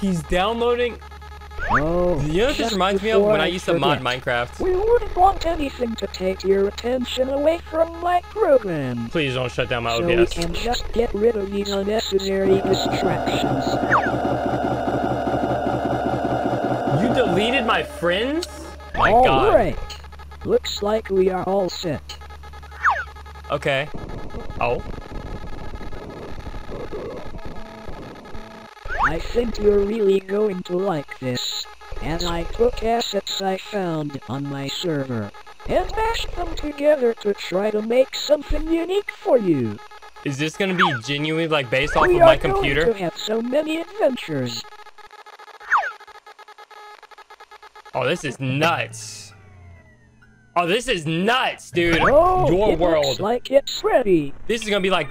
He's downloading. Oh, you know what this reminds me of? When I used to mod Minecraft. We wouldn't want anything to take your attention away from my program. Please don't shut down my OBS. So we can just get rid of these unnecessary distractions. You deleted my friends? My God. All right. Looks like we are all set. Okay. Oh. I think you're really going to like this, as I took assets I found on my server and mashed them together to try to make something unique for you. Is this gonna be genuinely based off of my computer? We are going to have so many adventures. Oh, this is nuts. Oh, this is nuts, dude. Oh, your world. Looks like it's ready. This is gonna be like...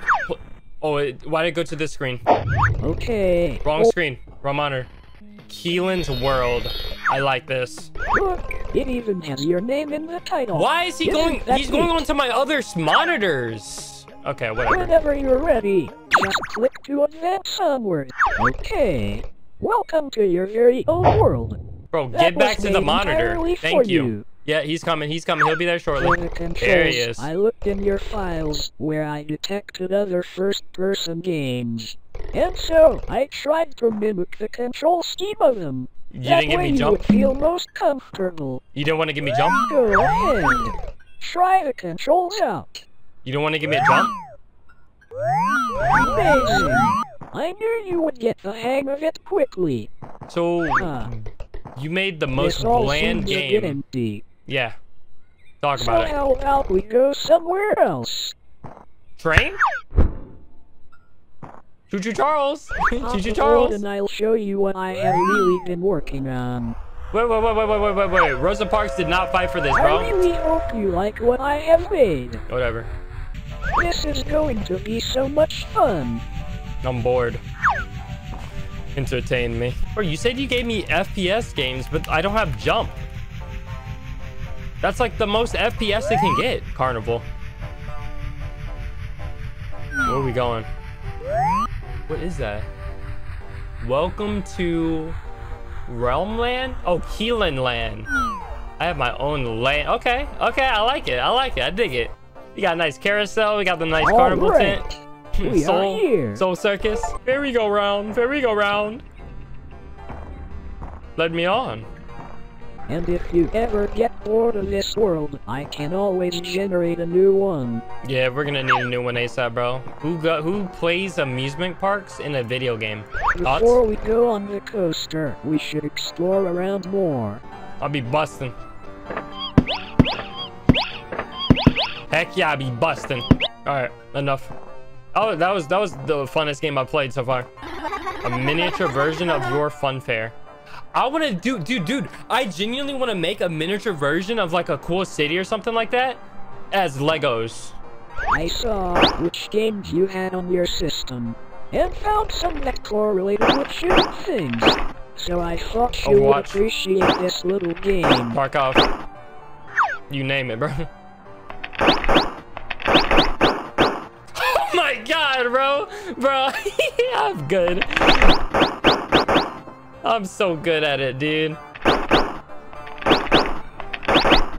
Oh, why did it go to this screen? Okay. Wrong screen. Wrong monitor. Keelan's world. I like this. Look, it even has your name in the title. Why is he He's going onto my other monitors. Okay, whatever. Whenever you're ready, just click to advance onward. Okay. Welcome to your very own world. Bro, get back to the monitor. Thank you. Yeah, he's coming. He's coming. He'll be there shortly. There he is. I looked in your files where I detected other first-person games, and so I tried to mimic the control scheme of them. You didn't give me jump. You would feel most comfortable. You don't want to give me jump. Go ahead. Try the controls out. You don't want to give me a jump. Amazing. I knew you would get the hang of it quickly. So you made the most bland game. Yeah. Talk about it. So how about we go somewhere else? Train? Choo-choo Charles! Choo-choo Charles! And I'll show you what I have really been working on. Wait. Rosa Parks did not fight for this, bro. I really hope you like what I have made. Whatever. This is going to be so much fun. I'm bored. Entertain me. Bro, you said you gave me FPS games, but I don't have jump. That's like the most FPS they can get, Carnival. Where are we going? What is that? Welcome to Realm Land? Oh, Keelan Land. I have my own land. Okay, okay, I like it. I like it. I dig it. We got a nice carousel. We got the nice carnival tent. We are here. Soul Circus. Merry-go-round. Merry-go-round. Led me on. And if you ever get bored of this world, I can always generate a new one. Yeah, we're gonna need a new one ASAP, bro. Who plays amusement parks in a video game? Thoughts? Before we go on the coaster, we should explore around more. I'll be busting. Heck yeah, I'll be busting. Alright, enough. Oh, that was the funnest game I've played so far. A miniature version of your fun fair. I want to do, dude, I genuinely want to make a miniature version of like a cool city or something like that as Legos. I saw which games you had on your system and found some that correlated with shooting things. So I thought you would appreciate this little game. Park off. You name it, bro. Oh my God, bro. Bro, I'm good. I'm so good at it, dude.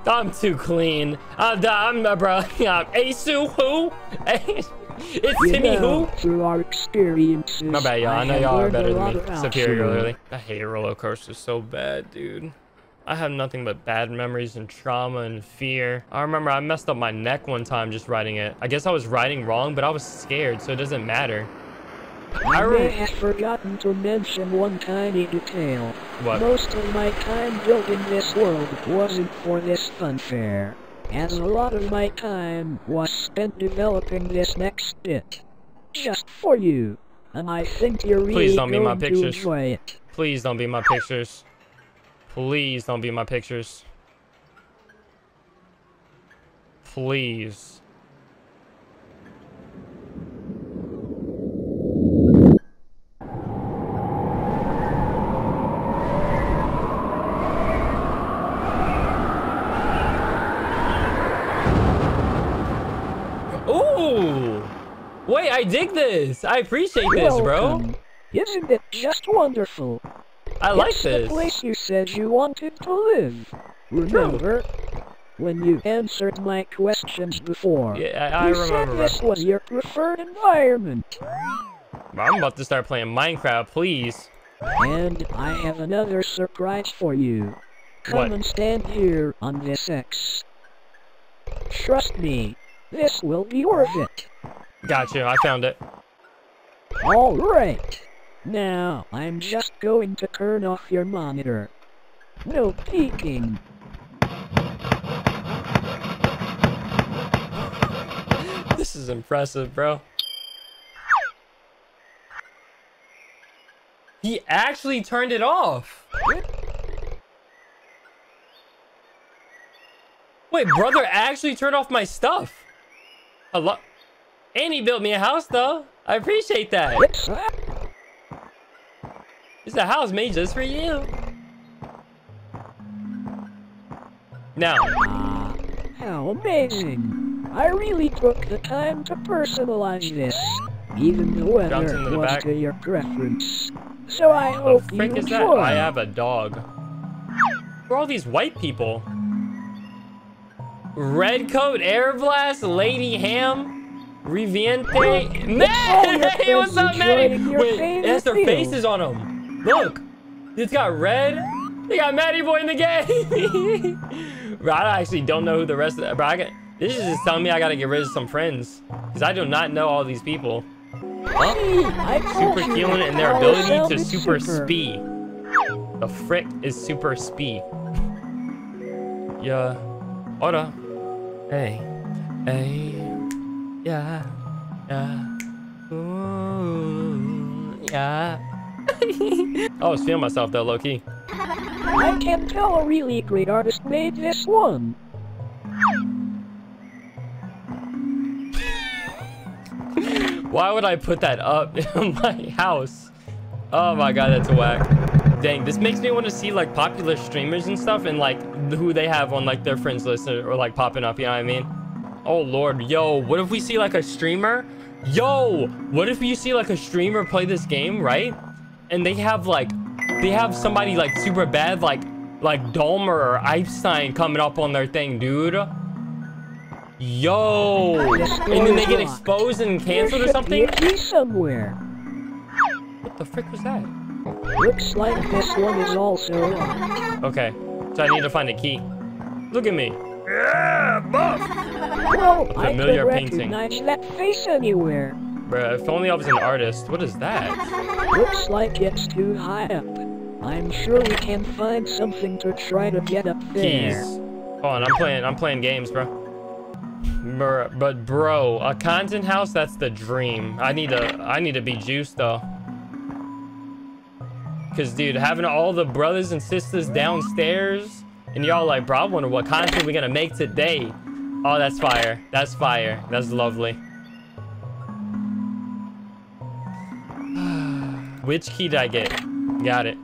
I'm too clean. I'm Asu who? It's Timmy who? Through our experiences, my bad, y'all. I know y'all are better than me. Superiorly. I hate roller coasters so bad, dude. I have nothing but bad memories and trauma and fear. I remember I messed up my neck one time just writing it. I guess I was writing wrong, but I was scared, so it doesn't matter. I have forgotten to mention one tiny detail. What? Most of my time building this world wasn't for this fun fair, as a lot of my time was spent developing this next bit. Just for you. And I think you're really going to enjoy it. Please don't be my pictures. Please don't be my pictures. Please. Ooh! Wait, I dig this! I appreciate this, bro! Isn't it just wonderful? I like this. It's the place you said you wanted to live. Remember? When you answered my questions before. Yeah, I remember. You said this was your preferred environment. I'm about to start playing Minecraft, please. And I have another surprise for you. Come and stand here on this X. Trust me, this will be worth it. Gotcha, I found it. Alright. Now, I'm just going to turn off your monitor. No peeking. This is impressive, bro. He actually turned it off. Wait, brother actually turned off my stuff. Hello? And he built me a house, though. I appreciate that. It's a house made just for you. Now. How amazing. I really took the time to personalize this. Even the weather was to your preference. So I hope you enjoy. What the frick is that? I have a dog. Who are all these white people? Redcoat, Airblast, Lady Ham. Reviente, Maddie! What's up, Maddie? Wait, that's their faces on them. Look, it's got red. They got Maddie Boy in the game. Bro, I actually don't know who the rest of that. Bro, this is just telling me I gotta get rid of some friends because I do not know all these people. Super Keelan and their ability to super spee. The frick is super spee. Yeah. Hola. Hey. Hey. Yeah, yeah, ooh, yeah. I was feeling myself though, low-key. I can tell a really great artist made this one. Why would I put that up in my house? Oh my god, that's a whack. Dang, this makes me want to see like popular streamers and stuff and like who they have on like their friends list or like popping up, you know what I mean? Oh lord, yo, what if we see like a streamer? Yo, what if you see like a streamer play this game, right? And they have somebody like super bad, like Dahmer or Einstein coming up on their thing, dude. Yo, and then they get exposed and canceled or something? What the frick was that? Looks like this one is also on. Okay, so I need to find a key. Look at me. Yeah, buff! Whoa, familiar painting. That face anywhere. Bruh, if only I was an artist. What is that? Looks like it's too high up. I'm sure we can find something to try to get up there. Jeez. Hold on, I'm playing games, bro. But bro, a content house, that's the dream. I need to be juiced though. Cause dude, having all the brothers and sisters downstairs. And y'all like, bro, I wonder what content we're gonna make today. Oh, that's fire. That's fire. That's lovely. Which key did I get? Got it.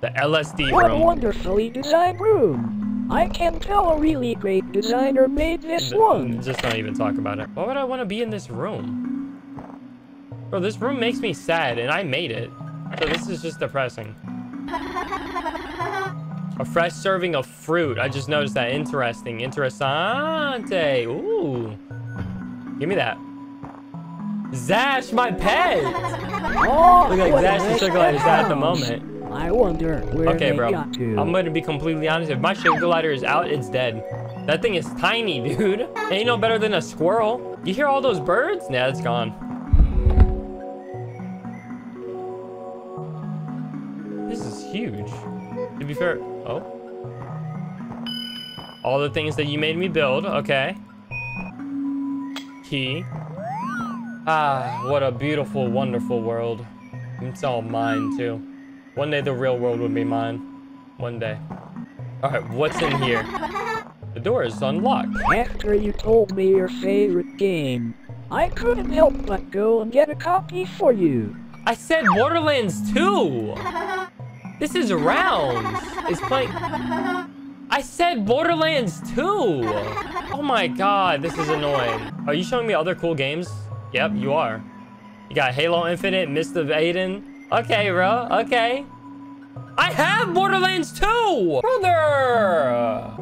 The LSD room. What a wonderfully designed room. I can tell a really great designer made this one. Just don't even talk about it. Why would I want to be in this room? Bro, this room makes me sad, and I made it. So this is just depressing. A fresh serving of fruit. I just noticed that. Interesting. Interessante. Ooh. Give me that. Zash, my pet! Oh, look like Zash is nice at the moment. I wonder where they got to. I'm gonna be completely honest. If my ship glider is out, it's dead. That thing is tiny, dude. Ain't no better than a squirrel. You hear all those birds? Nah, it's gone. This is huge. To be fair, oh. All the things that you made me build, okay. Key. Ah, what a beautiful, wonderful world. It's all mine, too. One day the real world will be mine. One day. All right, what's in here? The door is unlocked. After you told me your favorite game, I couldn't help but go and get a copy for you. I said Borderlands 2! This is rounds. It's playing... I said Borderlands 2! Oh my god, this is annoying. Are you showing me other cool games? Yep, you are. You got Halo Infinite, Mist of Aiden. Okay, bro, okay. I have Borderlands 2! Brother!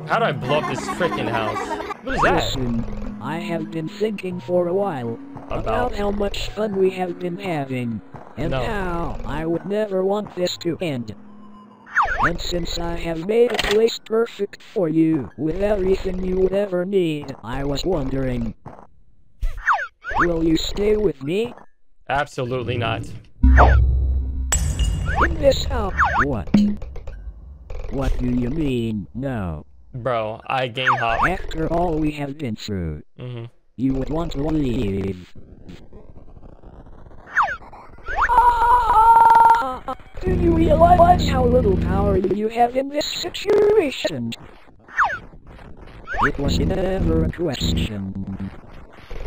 How do I blow up this freaking house? What is that? Listen, I have been thinking for a while about how much fun we have been having and how I would never want this to end. And since I have made a place perfect for you with everything you would ever need, I was wondering, will you stay with me? Absolutely not. In this house, what? What do you mean, no? Bro, I game hop. After all we have been through, you would want to leave. Do you realize how little power you have in this situation? It was never a question.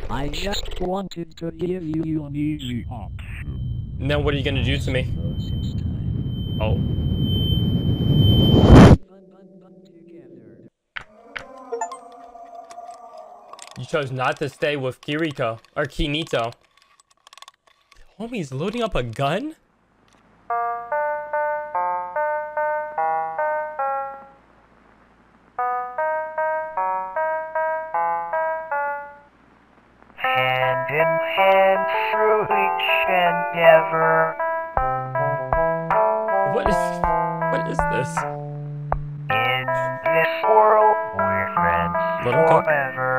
I just wanted to give you an easy option. Now what are you gonna do to me? Oh. You chose not to stay with Kirito, or Kinito. Homie's loading up a gun? What is this? In this world, we're friends forever.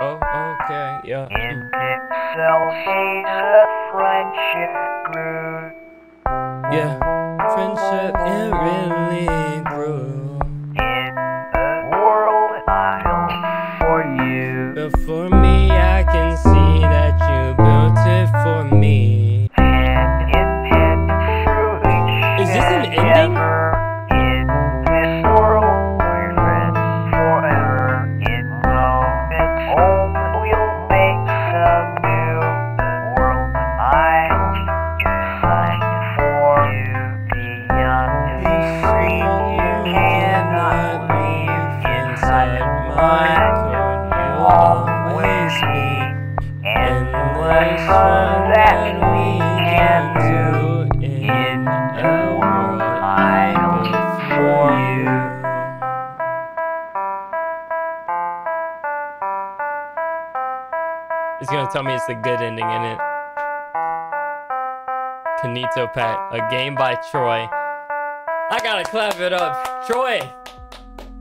Oh, okay, yeah. In Pixel, she's a friendship group. Yeah, friendship, it really grew. In the world, I'll for you. But for me, I can see that you built it for me. Tell me it's a good ending, innit? KinitoPET, a game by Troy. I gotta clap it up. Troy,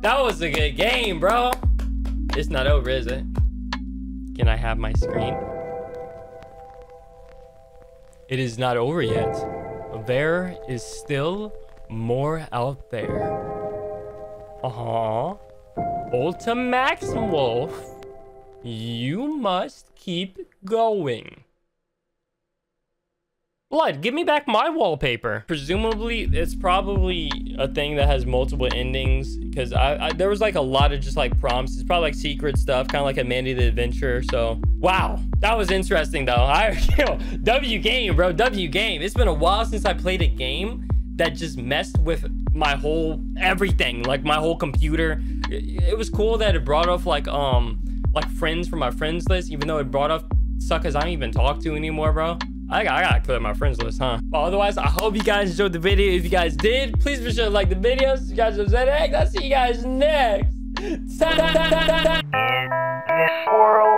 that was a good game, bro. It's not over, is it? Can I have my screen? It is not over yet. There is still more out there. Uh-huh. Ultimaxim Wolf. You must keep going. Blood, give me back my wallpaper. Presumably, it's probably a thing that has multiple endings because I there was like a lot of just like prompts. It's probably like secret stuff, kind of like a Mandy the Adventure. So, wow, that was interesting though. W game, bro, W game. It's been a while since I played a game that just messed with my whole everything, like my whole computer. It was cool that it brought off like friends from my friends list, even though it brought up suckers I don't even talk to anymore, bro. I gotta clear my friends list, huh? But otherwise, I hope you guys enjoyed the video. If you guys did, please be sure to like the video. So you guys are I'll see you guys next. In this world.